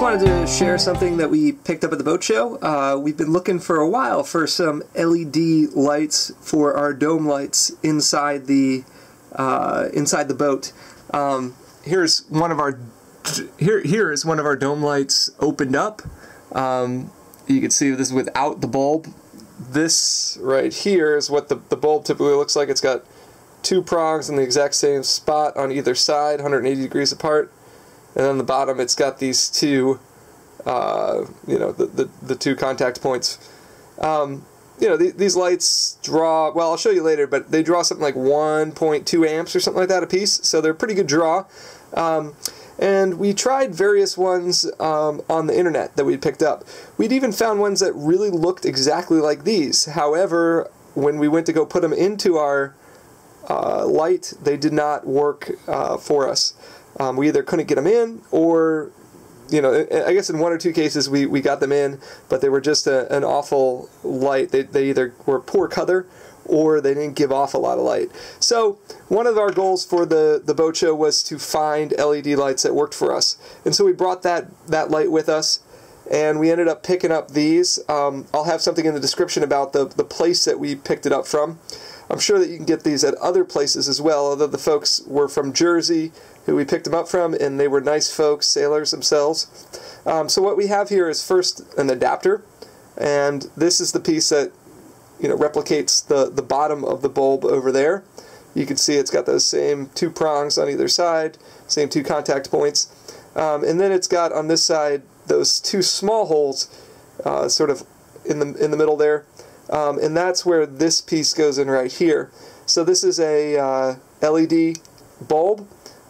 just wanted to share something that we picked up at the boat show. We've been looking for a while for some LED lights for our dome lights inside the boat. Here's one of our here is one of our dome lights opened up. You can see this is without the bulb. This right here is what the bulb typically looks like. It's got two prongs in the exact same spot on either side, 180 degrees apart. And on the bottom, it's got these two, you know, the two contact points. You know, these lights draw, well, I'll show you later, but they draw something like 1.2 amps or something like that a piece, so they're a pretty good draw. And we tried various ones on the internet that we picked up. We'd even found ones that really looked exactly like these. However, when we went to go put them into our light, they did not work for us. We either couldn't get them in, or, you know, I guess in one or two cases we got them in, but they were just an awful light. They either were poor color, or they didn't give off a lot of light. So one of our goals for the boat show was to find LED lights that worked for us. And so we brought that light with us, and we ended up picking up these. I'll have something in the description about the place that we picked it up from. I'm sure that you can get these at other places as well, although the folks were from Jersey who we picked them up from, and they were nice folks, sailors themselves. So what we have here is first an adapter, and this is the piece that, you know, replicates the bottom of the bulb over there. You can see it's got those same two prongs on either side, same two contact points. And then it's got on this side those two small holes sort of in the middle there. And that's where this piece goes in right here. So this is a LED bulb,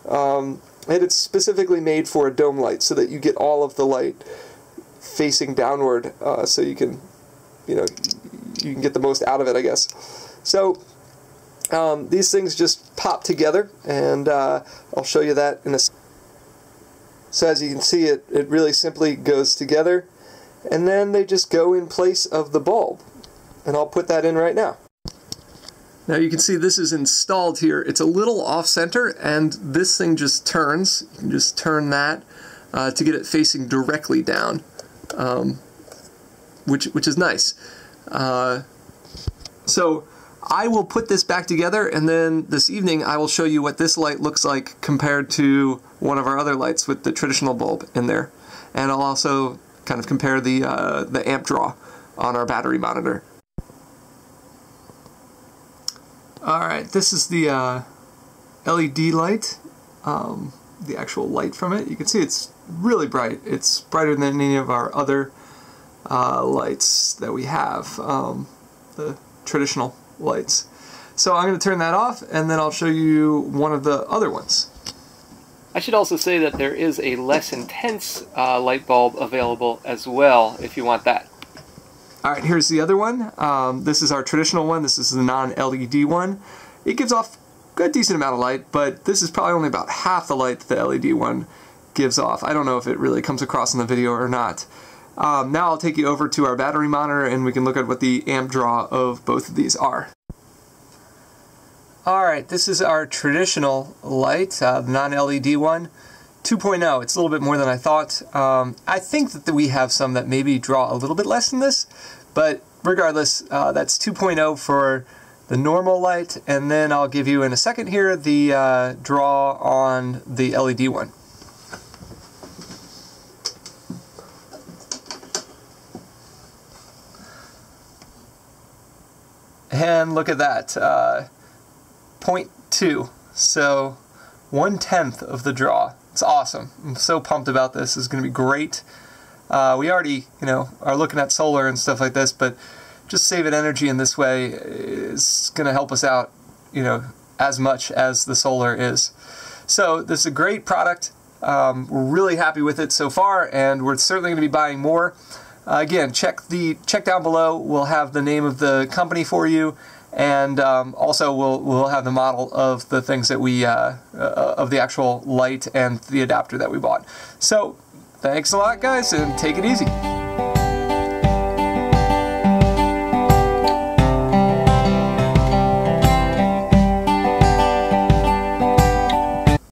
and it's specifically made for a dome light so that you get all of the light facing downward, so you can, you know, you can get the most out of it, I guess. So these things just pop together, and I'll show you that in a second. So as you can see, it really simply goes together, and then they just go in place of the bulb. And I'll put that in right now. Now you can see this is installed here. It's a little off-center, and this thing just turns. You can just turn that to get it facing directly down, which is nice. So I will put this back together, and then this evening I will show you what this light looks like compared to one of our other lights with the traditional bulb in there. And I'll also kind of compare the amp draw on our battery monitor. Alright, this is the LED light, the actual light from it. You can see it's really bright. It's brighter than any of our other lights that we have, the traditional lights. So I'm going to turn that off, and then I'll show you one of the other ones. I should also say that there is a less intense light bulb available as well if you want that. Alright, here's the other one. This is our traditional one. This is the non-LED one. It gives off a decent amount of light, but this is probably only about half the light that the LED one gives off. I don't know if it really comes across in the video or not. Now I'll take you over to our battery monitor, and we can look at what the amp draw of both of these are. Alright, this is our traditional light, the non-LED one. 2.0, it's a little bit more than I thought. I think that we have some that maybe draw a little bit less than this, but regardless, that's 2.0 for the normal light, and then I'll give you in a second here the draw on the LED one. And look at that, 0.2, so 1/10 of the draw. It's awesome. I'm so pumped about this. It's going to be great. We already, you know, are looking at solar and stuff like this, but just saving energy in this way is going to help us out, you know, as much as the solar is. So this is a great product. We're really happy with it so far, and we're certainly going to be buying more. Again, check down below. We'll have the name of the company for you, and also we'll have the model of the things that we of the actual light and the adapter that we bought. So thanks a lot, guys, and take it easy.